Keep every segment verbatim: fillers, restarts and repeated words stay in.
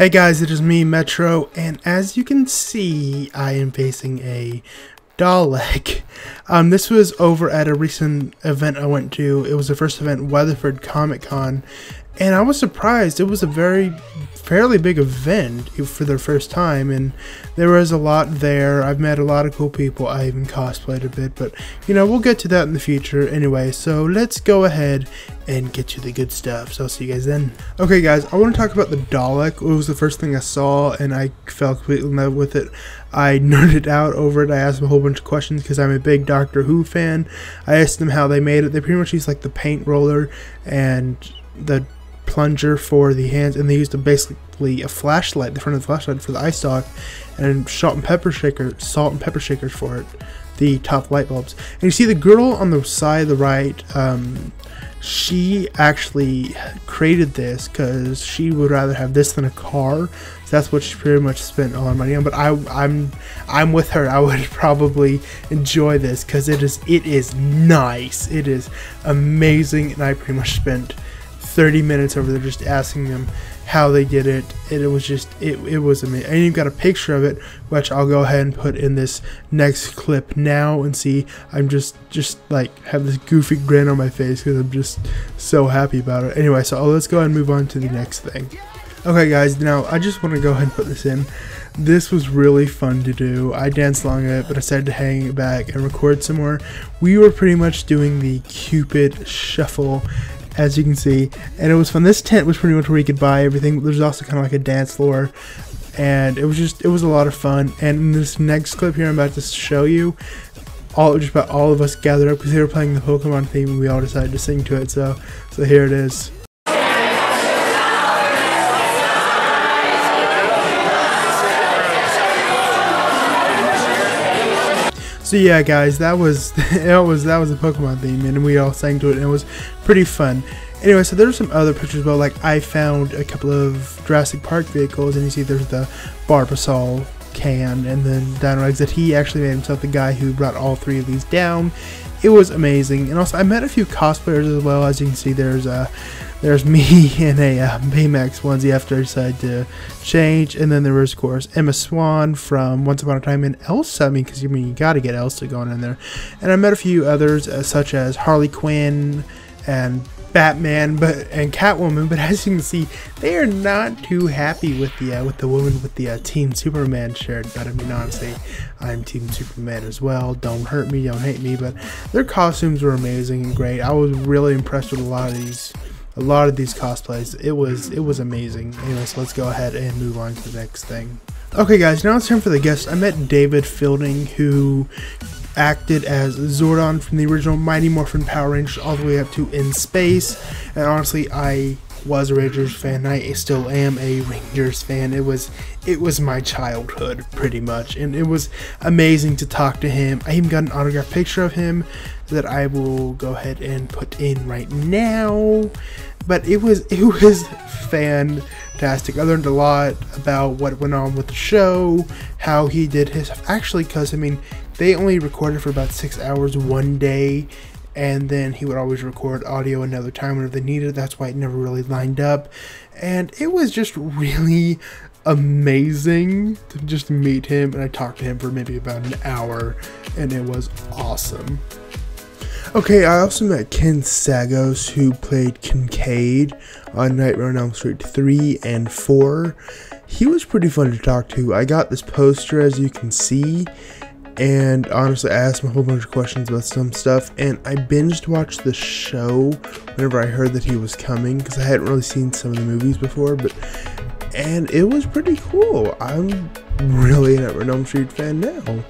Hey guys, it is me, Metro, and as you can see, I am facing a Dalek. Um, this was over at a recent event I went to. It was the first event, Weatherford Comic Con, and I was surprised. It was a very, fairly big event for their first time, and there was a lot there. I've met a lot of cool people. I even cosplayed a bit, but, you know, we'll get to that in the future. Anyway, so let's go ahead and get you the good stuff, so I'll see you guys then. Okay guys, I want to talk about the Dalek. It was the first thing I saw and I fell completely in love with it. I nerded out over it. I asked them a whole bunch of questions because I'm a big Doctor Who fan. I asked them how they made it. They pretty much used like the paint roller and the plunger for the hands, and they used a, basically a flashlight, the front of the flashlight for the eye stalk, and salt and pepper shaker, salt and pepper shakers for it, the top light bulbs. And you see the girl on the side of the right, um, she actually created this because she would rather have this than a car. So that's what she pretty much spent all her money on. But I, I'm, I'm with her. I would probably enjoy this because it is, it is nice. It is amazing, and I pretty much spent thirty minutes over there just asking them how they did it, and it was just it, it was amazing. And you've got a picture of it, which I'll go ahead and put in this next clip now, and see, I'm just just like have this goofy grin on my face because I'm just so happy about it. Anyway, so let's go ahead and move on to the next thing. Okay guys, now I just want to go ahead and put this in. This was really fun to do. I danced along it, but I decided to hang it back and record some more. We were pretty much doing the Cupid Shuffle, as you can see, and it was fun. This tent was pretty much where you could buy everything. There's also kind of like a dance floor, and it was just, it was a lot of fun. And in this next clip here, I'm about to show you all, just about all of us gathered up because they were playing the Pokemon theme, and we all decided to sing to it. So, so here it is. So yeah guys, that was that was that was the Pokemon theme, and we all sang to it, and it was pretty fun. Anyway, so there's some other pictures, but like I found a couple of Jurassic Park vehicles, and you see there's the Barbasol can and then Dino Rags that he actually made himself, the guy who brought all three of these down. It was amazing. And also I met a few cosplayers as well. As you can see, there's a There's me in a uh, Baymax onesie after I decided to change. And then there was, of course, Emma Swan from Once Upon a Time, and Elsa. I mean, because you mean you got to get Elsa going in there. And I met a few others, uh, such as Harley Quinn and Batman, but and Catwoman. But as you can see, they are not too happy with the uh, with the woman with the uh, Team Superman shirt. But I mean, honestly, I'm Team Superman as well. Don't hurt me, don't hate me. But their costumes were amazing and great. I was really impressed with a lot of these. A lot of these cosplays, it was it was amazing. Anyway, so let's go ahead and move on to the next thing. Okay guys, now it's time for the guest. I met David Fielding, who acted as Zordon from the original Mighty Morphin Power Rangers all the way up to In Space. And honestly, I was a Rangers fan. I still am a Rangers fan. It was it was my childhood pretty much, and it was amazing to talk to him. I even got an autographed picture of him that I will go ahead and put in right now. But it was it was fantastic. I learned a lot about what went on with the show, how he did his stuff. Actually, because I mean, they only recorded for about six hours one day, and then he would always record audio another time whenever they needed. That's why it never really lined up. And it was just really amazing to just meet him, and I talked to him for maybe about an hour, and it was awesome. Okay, I also met Ken Sagos, who played Kincaid on Nightmare on Elm Street three and four. He was pretty fun to talk to. I got this poster, as you can see, and honestly, I asked him a whole bunch of questions about some stuff, and I binged watched the show whenever I heard that he was coming, because I hadn't really seen some of the movies before, but, and it was pretty cool. I'm really an Nightmare on Elm Street fan now,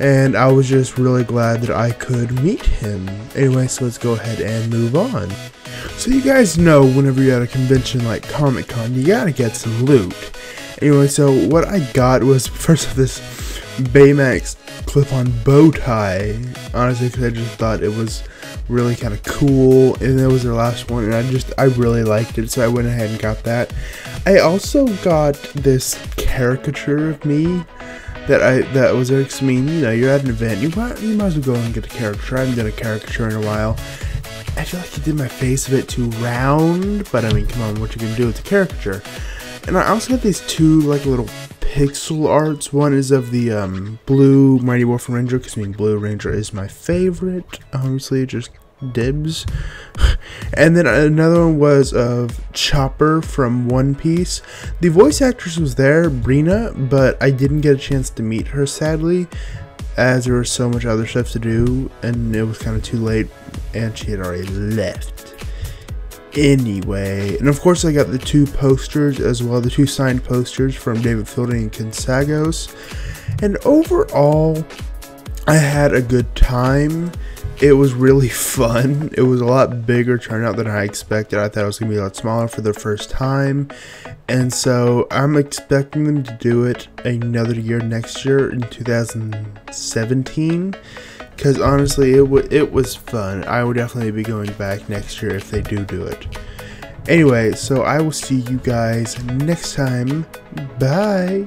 and I was just really glad that I could meet him. Anyway, so let's go ahead and move on. So you guys know, whenever you're at a convention like Comic Con, you gotta get some loot. Anyway, so what I got was first of this Baymax clip-on bow tie, honestly, because I just thought it was really kind of cool, and that was their last one, and I just I really liked it, so I went ahead and got that. I also got this caricature of me that I that was there. I mean, you know, you're at an event, you might you might as well go and get a caricature. I haven't done a caricature in a while. I feel like you did my face a bit too round, but I mean, come on, what you gonna do? It's a caricature. And I also got these two like little pixel arts. One is of the um, Blue Mighty Wolf Ranger, because being Blue Ranger is my favorite. Obviously, just dibs. And then another one was of Chopper from One Piece. The voice actress was there, Brina, but I didn't get a chance to meet her, sadly, as there was so much other stuff to do, and it was kind of too late, and she had already left. Anyway, and of course I got the two posters as well, the two signed posters from David Fielding and Ken Sagos, and overall I had a good time. It was really fun. It was a lot bigger turnout than I expected. I thought it was gonna be a lot smaller for the first time, and so I'm expecting them to do it another year next year in two thousand seventeen. Because honestly, it, w it was fun. I would definitely be going back next year if they do do it. Anyway, so I will see you guys next time. Bye!